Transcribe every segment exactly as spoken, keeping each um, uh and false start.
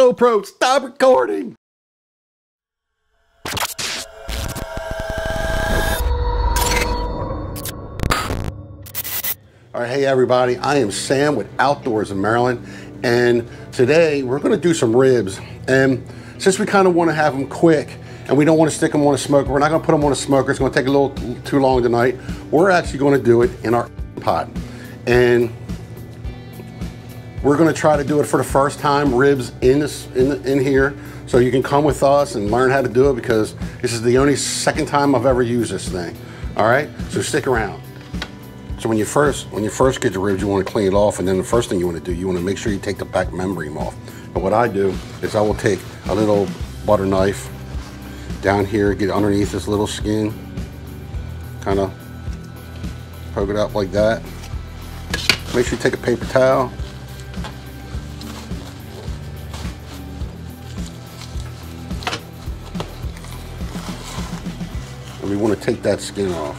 GoPro, stop recording! All right, hey everybody, I am Sam with Outdoors in Maryland, and today we're gonna do some ribs. And since we kinda wanna have them quick, and we don't wanna stick them on a smoker, we're not gonna put them on a smoker, it's gonna take a little too long tonight. We're actually gonna do it in our pot. And we're gonna try to do it for the first time, ribs in this in, the, in here. So you can come with us and learn how to do it, because this is the only second time I've ever used this thing. All right, so stick around. So when you first when you first get the ribs, you wanna clean it off, and then the first thing you wanna do, you wanna make sure you take the back membrane off. But what I do is I will take a little butter knife down here, get underneath this little skin, kinda poke it out like that. Make sure you take a paper towel. And we want to take that skin off.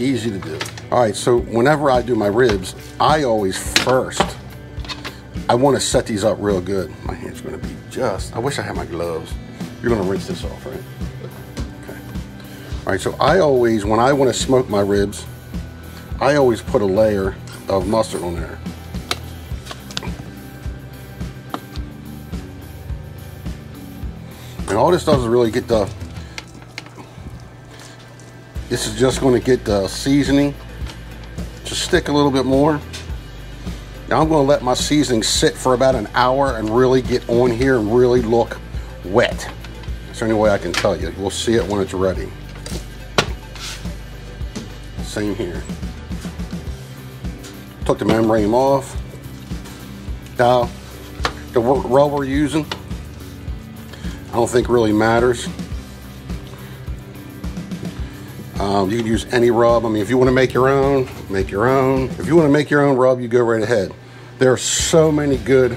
Easy to do. All right, so whenever I do my ribs, I always first, I want to set these up real good. My hand's going to be just, I wish I had my gloves. You're going to rinse this off, right? All right, so I always, when I want to smoke my ribs, I always put a layer of mustard on there. And all this does is really get the, this is just going to get the seasoning to stick a little bit more. Now I'm going to let my seasoning sit for about an hour and really get on here and really look wet. That's the only way I can tell you. We'll see it when it's ready. Same here. Took the membrane off. Now, the rub we're using, I don't think really matters. Um, you can use any rub. I mean, if you want to make your own, make your own. If you want to make your own rub, you go right ahead. There are so many good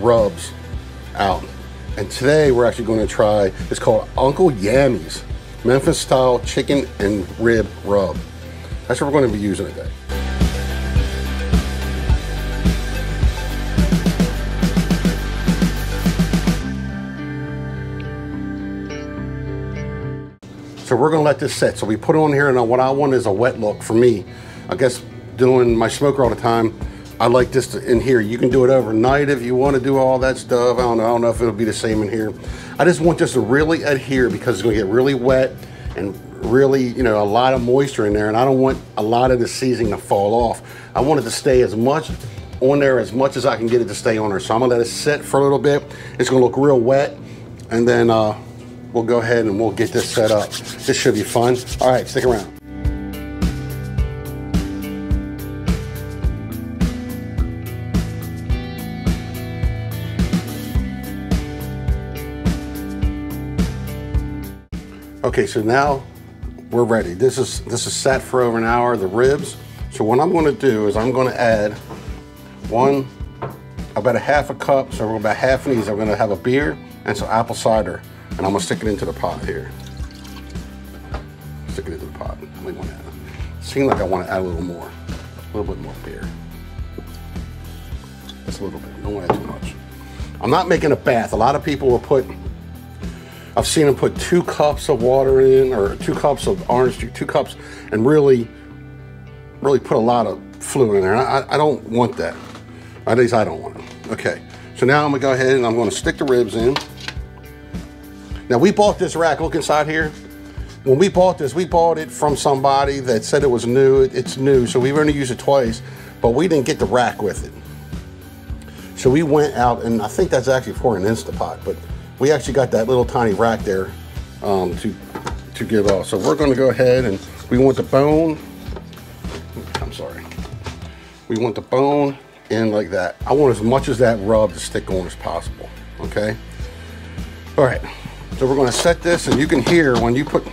rubs out. And today we're actually going to try, it's called Uncle Yammy's Memphis Style Chicken and Rib Rub. That's what we're going to be using today. So we're going to let this sit. So we put it on here, and what I want is a wet look for me. I guess doing my smoker all the time, I like this to, in here. You can do it overnight if you want to do all that stuff. I don't know, I don't know if it'll be the same in here. I just want this to really adhere, because it's going to get really wet and really, you know, a lot of moisture in there, and I don't want a lot of the seasoning to fall off. I want it to stay as much on there as much as I can get it to stay on there. So I'm gonna let it sit for a little bit. It's gonna look real wet, and then uh, we'll go ahead and we'll get this set up. This should be fun. All right, stick around. Okay, so now we're ready. This is this is set for over an hour, the ribs. So what I'm gonna do is I'm gonna add one, about a half a cup, so we're about half of these. I'm gonna have a beer and some apple cider, and I'm gonna stick it into the pot here. Stick it into the pot. I might wanna add it. Seems like I wanna add a little more, a little bit more beer. Just a little bit, don't wanna add too much. I'm not making a bath. A lot of people will put, I've seen them put two cups of water in, or two cups of orange juice, two cups, and really, really put a lot of fluid in there. I, I don't want that. At least I don't want it. Okay, so now I'm gonna go ahead and I'm gonna stick the ribs in. Now we bought this rack, look inside here. When we bought this, we bought it from somebody that said it was new. It, it's new, so we've only used it twice, but we didn't get the rack with it. So we went out, and I think that's actually for an Instapot, but we actually got that little tiny rack there um, to, to give off. So we're gonna go ahead and we want the bone, I'm sorry. We want the bone in like that. I want as much as that rub to stick on as possible, okay? All right, so we're gonna set this, and you can hear when you put,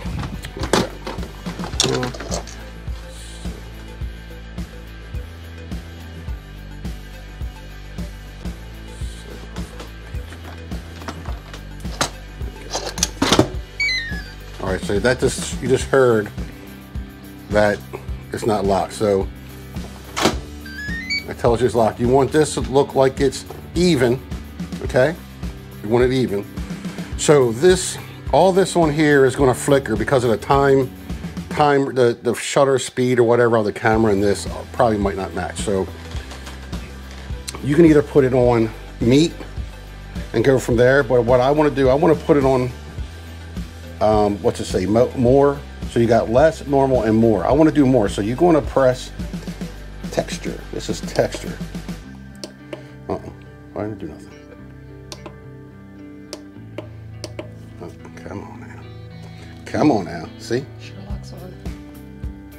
all right, so that just, you just heard that it's not locked. So That tells you it's locked. You want this to look like it's even, okay? You want it even. So this, all this on here is gonna flicker because of the time, time the, the shutter speed or whatever of the camera, and this probably might not match. So you can either put it on meat and go from there, but what I wanna do, I wanna put it on, um, what's it say, Mo more. So you got less, normal, and more. I wanna do more, so you're gonna press texture. This is texture. Uh-uh, I didn't do nothing. Oh, come on now. Come on now, see? Sherlock's on.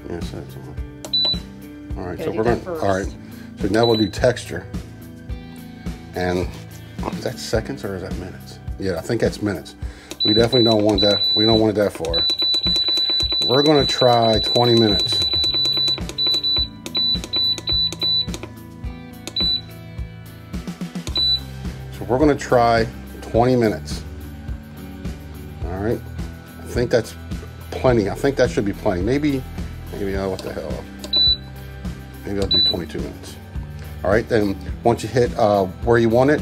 Yes, that's on. All right, so we're gonna, all right. So now we'll do texture. And is that seconds or is that minutes? Yeah, I think that's minutes. We definitely don't want that, we don't want it that far. We're gonna try twenty minutes. So we're gonna try twenty minutes. All right, I think that's plenty. I think that should be plenty. Maybe, maybe, oh, what the hell? Maybe I'll do twenty-two minutes. All right, then once you hit uh, where you want it,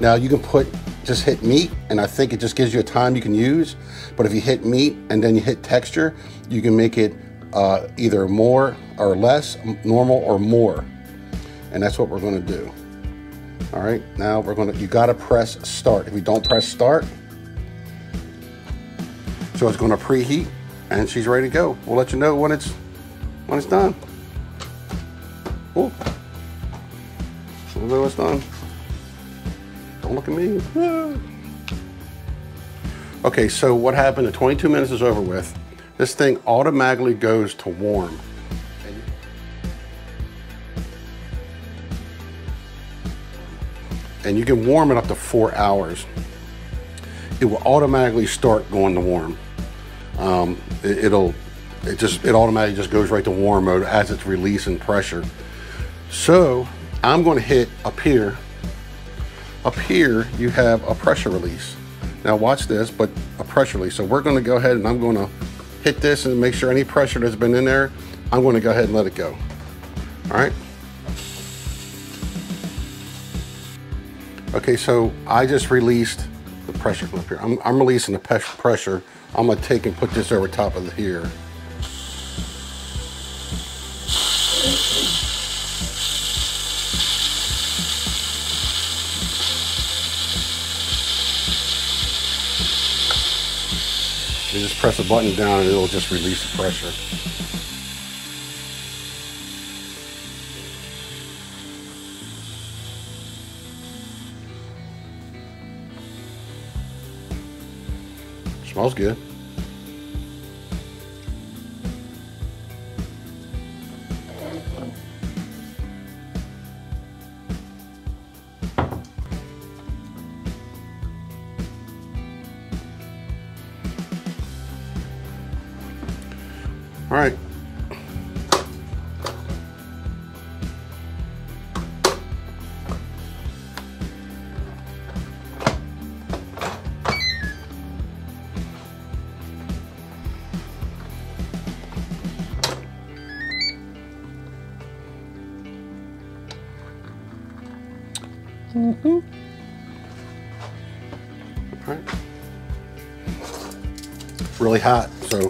now you can put, just hit meat, and I think it just gives you a time you can use. But if you hit meat and then you hit texture, you can make it uh, either more or less, normal or more. And that's what we're gonna do. All right, now we're gonna, you gotta press start. If you don't press start, so it's gonna preheat and she's ready to go. We'll let you know when it's, when it's done. Cool. We'll know it's done. Don't look at me. Okay, so what happened, the twenty-two minutes is over with. This thing automatically goes to warm. And you can warm it up to four hours. It will automatically start going to warm. Um, it, it'll, it just, it automatically just goes right to warm mode as it's releasing pressure. So I'm gonna hit up here. Up here, you have a pressure release. Now watch this, but a pressure release. So we're gonna go ahead and I'm gonna hit this and make sure any pressure that's been in there, I'm gonna go ahead and let it go. All right. Okay, so I just released the pressure clip here. I'm, I'm releasing the pressure. I'm gonna take and put this over top of here. You just press a button down and it'll just release the pressure. Smells good. All right. Mm-hmm. All right. It's really hot, so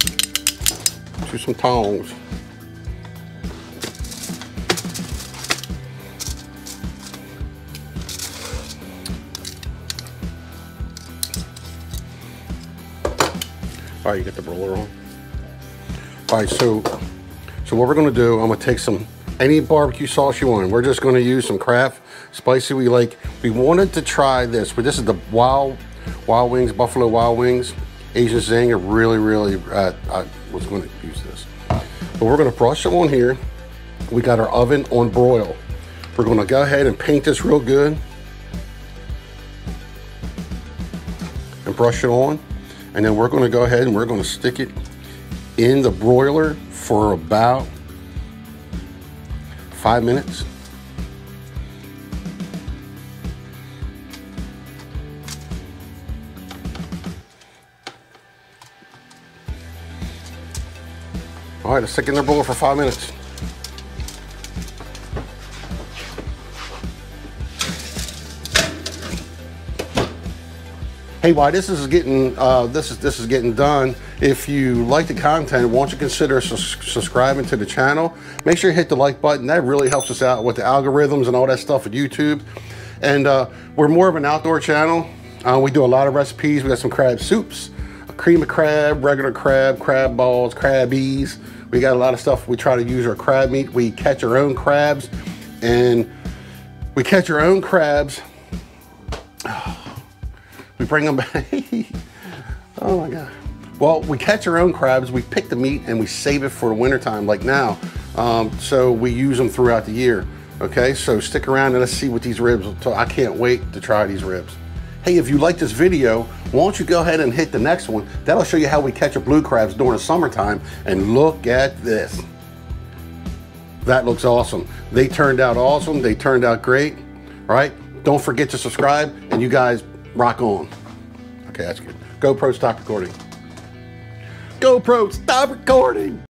some tongs. All right, you get the roller on. All right, so so what we're gonna do, I'm gonna take some, any barbecue sauce you want. We're just gonna use some Kraft spicy we like. We wanted to try this, but this is the Wild Wild Wings, Buffalo Wild Wings. Asian Zing, I really, really, uh, I was gonna use this. But we're gonna brush it on here. We got our oven on broil. We're gonna go ahead and paint this real good and brush it on. And then we're gonna go ahead and we're gonna stick it in the broiler for about five minutes. All right, let's stick in their bowl for five minutes. Hey, why this is getting uh, this is this is getting done. If you like the content, won't you consider su subscribing to the channel? Make sure you hit the like button. That really helps us out with the algorithms and all that stuff at YouTube. And uh, we're more of an outdoor channel. Uh, we do a lot of recipes. We got some crab soups, cream of crab, regular crab, crab balls, crabbies. We got a lot of stuff. We try to use our crab meat. We catch our own crabs, and we catch our own crabs. We bring them back. Oh my God. Well, we catch our own crabs, we pick the meat, and we save it for the winter time, like now. Um, so we use them throughout the year. Okay, so stick around and let's see what these ribs will talk. I can't wait to try these ribs. Hey, if you like this video, why don't you go ahead and hit the next one? That'll show you how we catch our blue crabs during the summertime. And look at this. That looks awesome. They turned out awesome. They turned out great. All right, don't forget to subscribe, and you guys, rock on. Okay, that's good. GoPro, stop recording. GoPro, stop recording.